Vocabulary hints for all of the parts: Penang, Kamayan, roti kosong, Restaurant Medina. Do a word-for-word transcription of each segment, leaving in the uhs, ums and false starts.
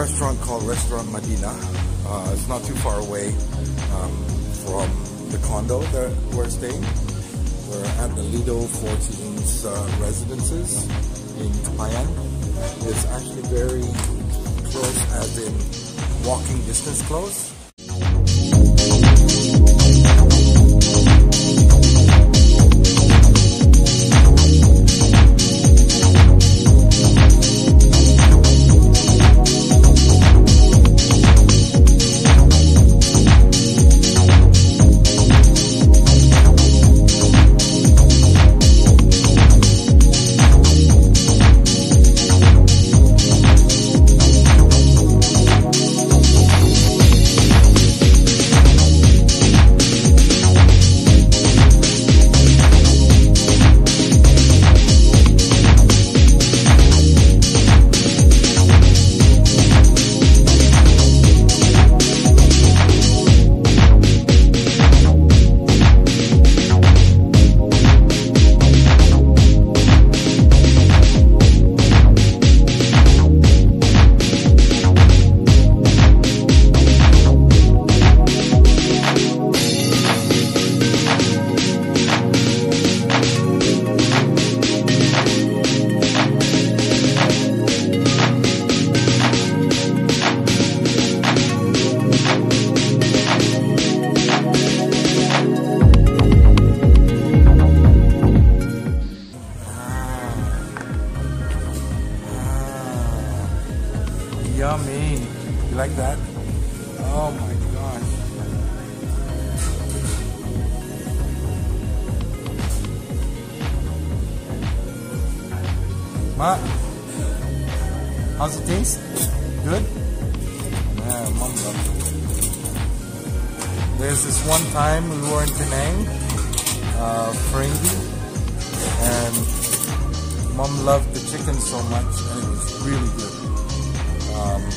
restaurant called Restaurant Medina. Uh, it's not too far away um, from the condo that we're staying. We're at the Lido fourteen's uh, residences in Kamayan. It's actually very close, as in walking distance close. Yummy. You like that? Oh my gosh. Ma, how's it taste? Good? Yeah, Mom loves it. There's this one time we were in Penang, uh, Ferengi, and Mom loved the chicken so much, and it was really good. Um, oh,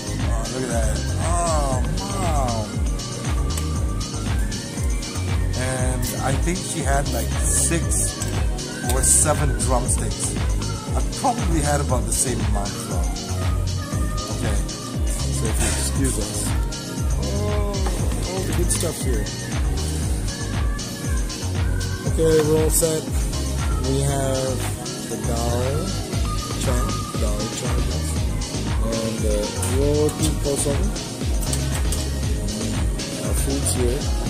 look at that. Oh, wow. And I think she had like six or seven drumsticks. I probably had about the same amount as well. Okay, so if you excuse us. Oh, all the good stuff here. Okay, we're all set. We have the dal chang, dal chang. And the roti kosong, our food's here.